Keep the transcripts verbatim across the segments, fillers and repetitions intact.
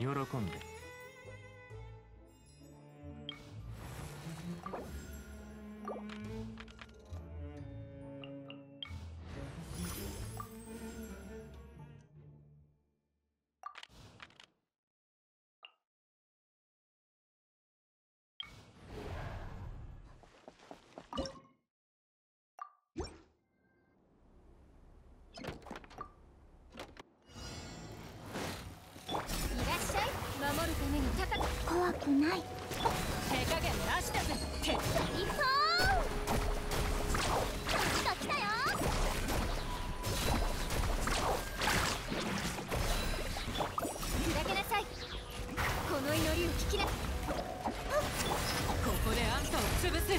喜んで。怖くない。手加減なしだぜ。手がりそうが来たよ。砕けなさい。この祈りを聞きな。ここであんたを潰す。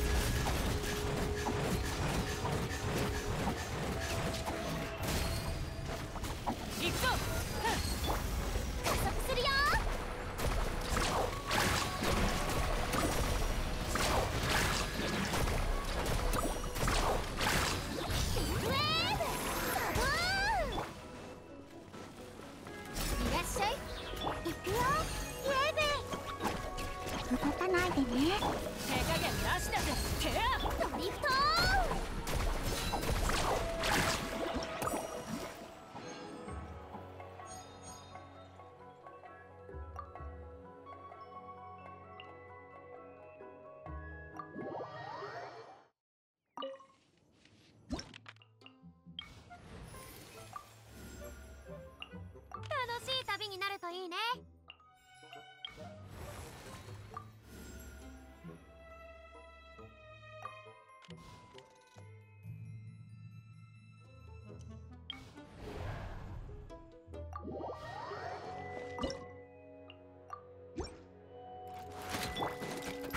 旅になるといいね。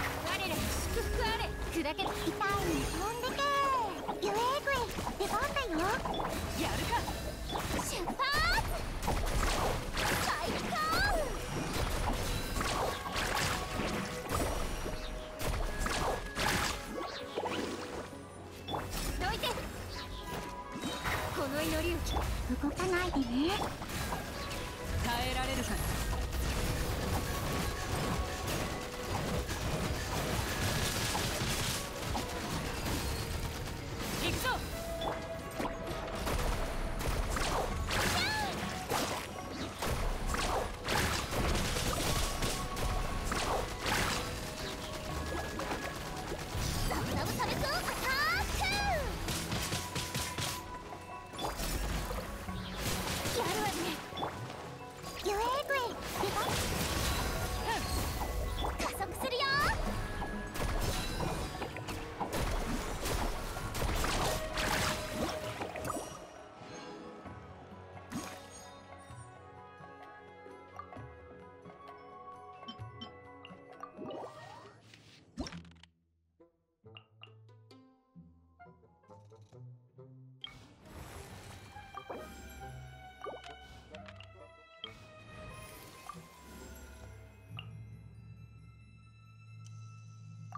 我ら祝福あれ。砕け痛いに飛んでけ。ゆえぐい出番だよ。やるか。出発。動かないでね。耐えられるかな。行くぞ。ダブダブ食べそう。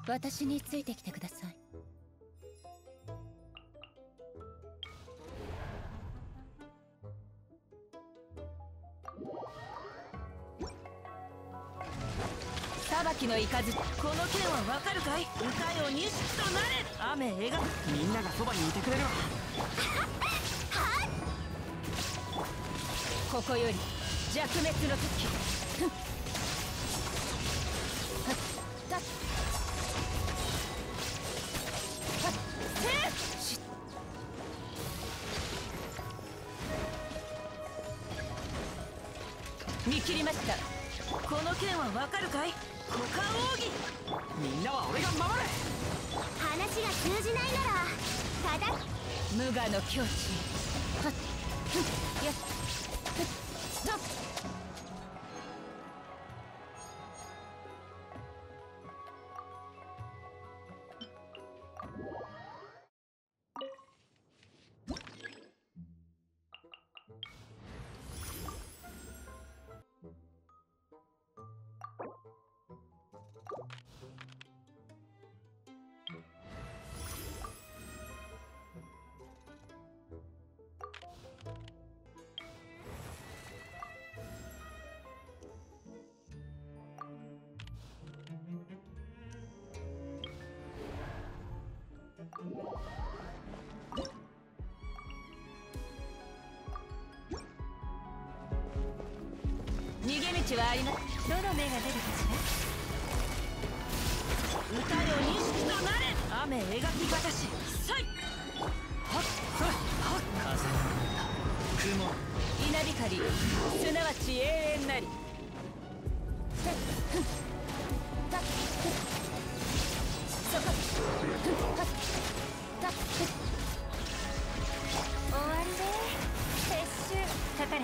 私についてきてください。裁きの雷この剣はわかるかい。歌よ錦となれ。雨映画みんながそばにいてくれるわ。ここより弱滅の時。見切りました。この剣はわかるかい。股間奥義。みんなは俺が守れ。話が通じないなら叩く。無我の境地。はっふっやっふっストップ。私はあります。どの目が出るかしら。歌よ錦となれ。雨描きがたし。さい。はっはっ風の雲。稲光。すなわち永遠なり。終わりで撤収かかれ。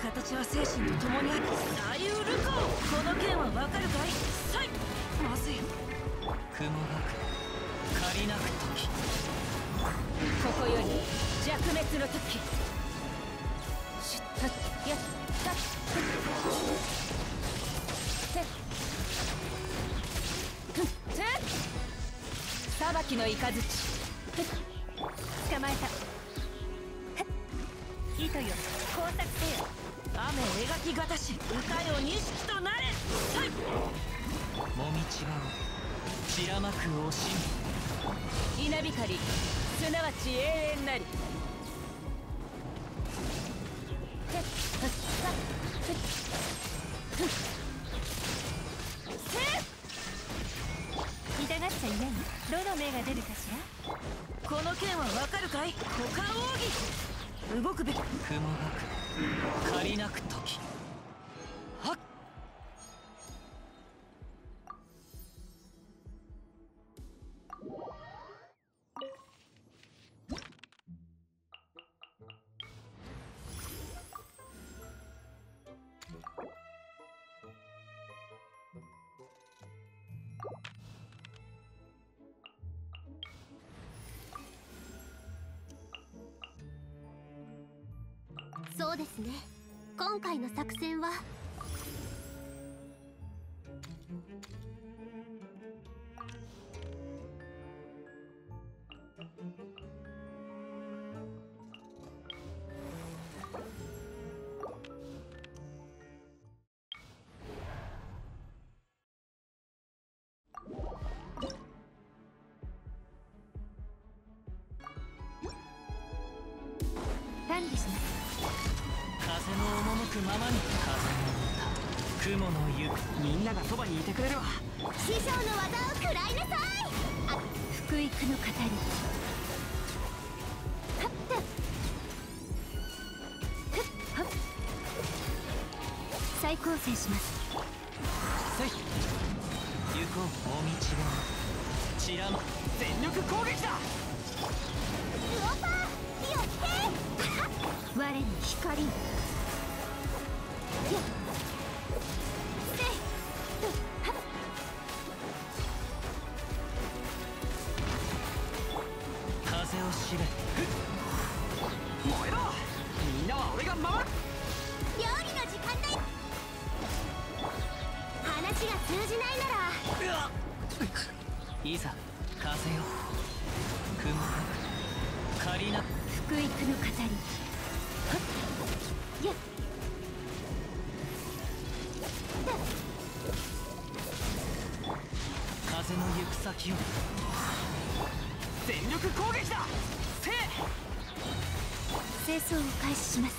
形は精神と共にある。左右ルコー、この剣はわかるかい。さい、まずい。雲隠れ借りなく時、ここより弱滅の時。しったやったふっふっ裁きの雷捕まえた。糸よ工作せよ。雨描きがたし。歌よ錦となれ。さい。もみちばを散らまく惜しみ。稲光すなわち永遠なり。痛がっちゃいない。どの目が出るかしら。この剣はわかるかい。股間奥義動くべき。雲が借りなく時。はっそうですね。今回の作戦は管理します。風の赴くままに風の雲の湯。みんながそばにいてくれるわ。師匠の技を食らいなさい。あ、福育の語り。はっとふっはっ再構成します。せい行こう。お道はちらま全力攻撃だ。ウオパーよって我に光る。せい風をしめ燃えろ。みんなは俺が守る。料理の時間だよ。話が通じないならいざ風よ雲が借りな福育の語り。やっ風の行く先を全力攻撃だ。せい清掃を開始します。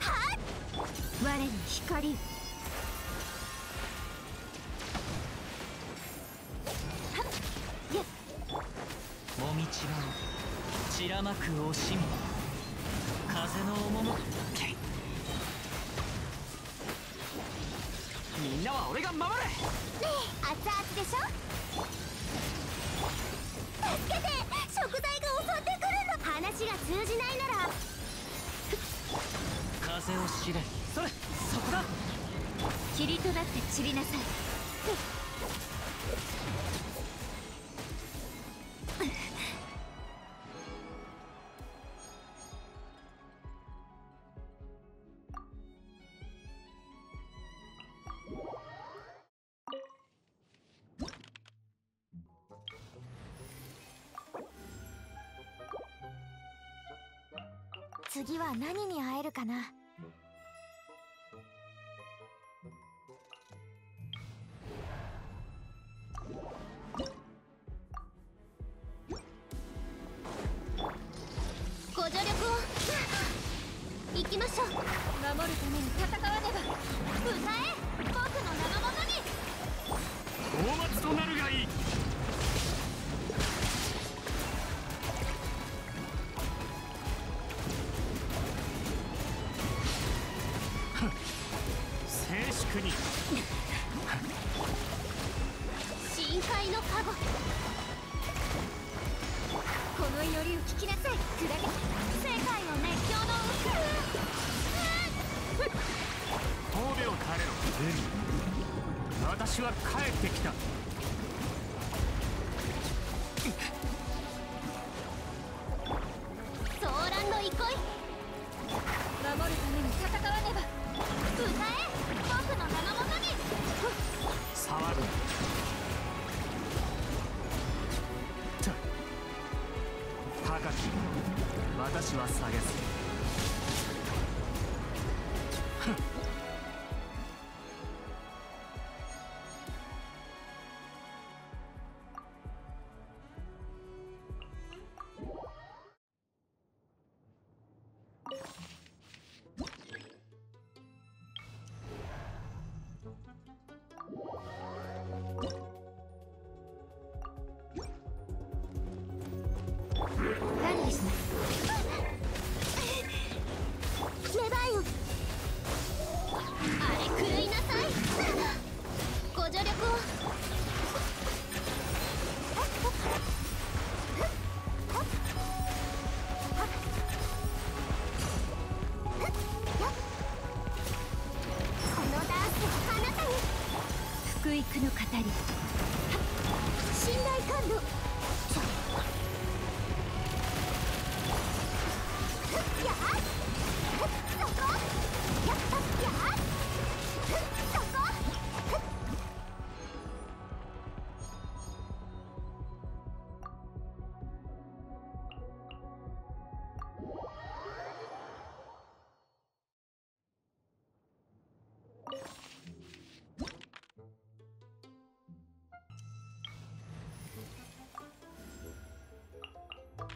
はっ我に光る。もみちばを散らまく惜しみ。風の赴き。みんなは俺が守る。ねえ熱々でしょ。助けて、食材が襲ってくるの。話が通じないなら風を知れ。それそこだ。霧となって散りなさい。次は何に会えるかな。ご助力を。行きましょう。守るために戦わねば。歌え、僕の名のもとに。討伐となるがいい。静粛に。深海の加護。この祈りを聞きなさい、砕け。世界を熱狂の渦。峠を垂れろ、うん、私は帰ってきた。騒乱の憩い。守るために戦わねば。歌え、僕の名のもとに。騒ぐ。高き私は下げず。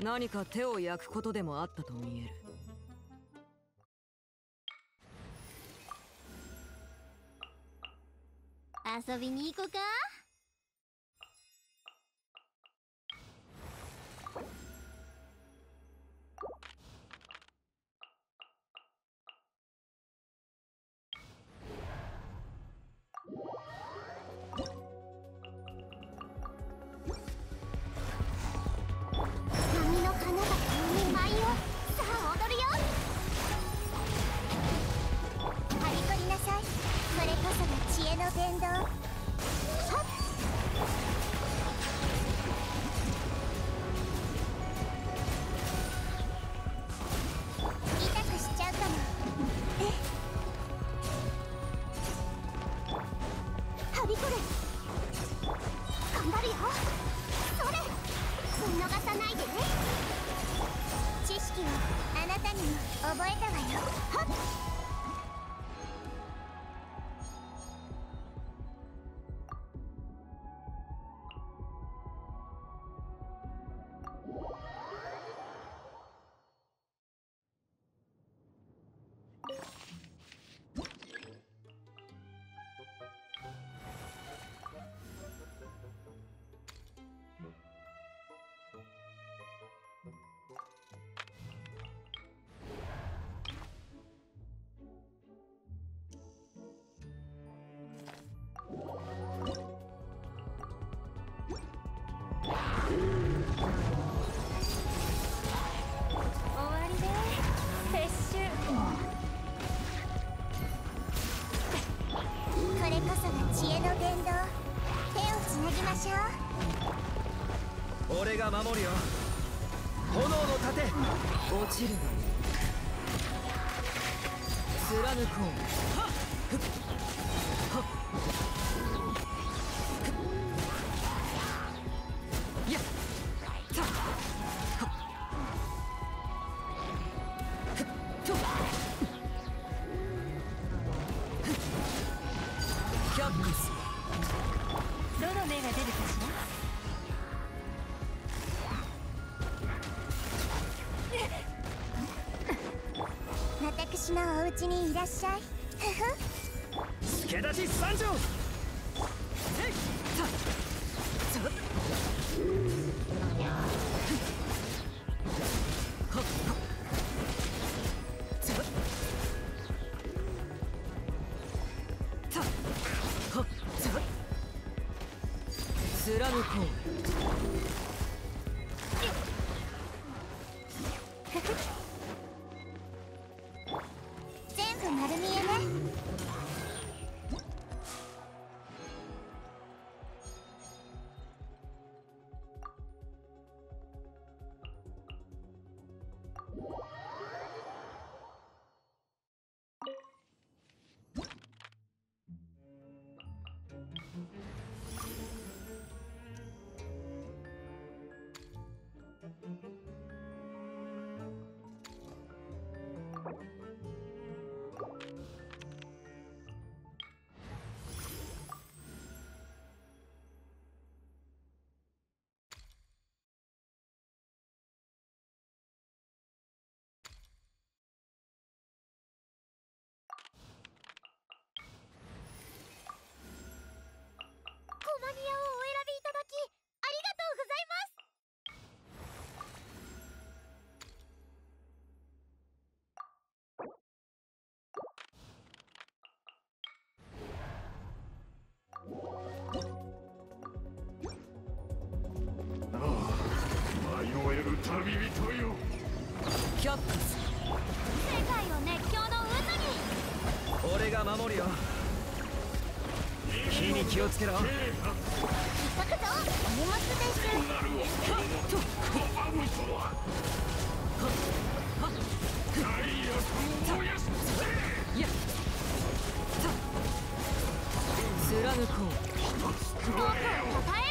何か手を焼くことでもあったと見える。遊びに行こうか。俺が守るよ。炎の盾。落ちるがいい。貫こう。はっふっはっやっはっふっとキャップス。どの目が出るかしら。私のおうちにいらっしゃい。助け出し参上。スラムコール。旅人よ、却下する。世界を熱狂の渦に。俺が守るよ。火に気をつけろ。引っかくぞ。お荷物です。貫こう。僕をたたえ。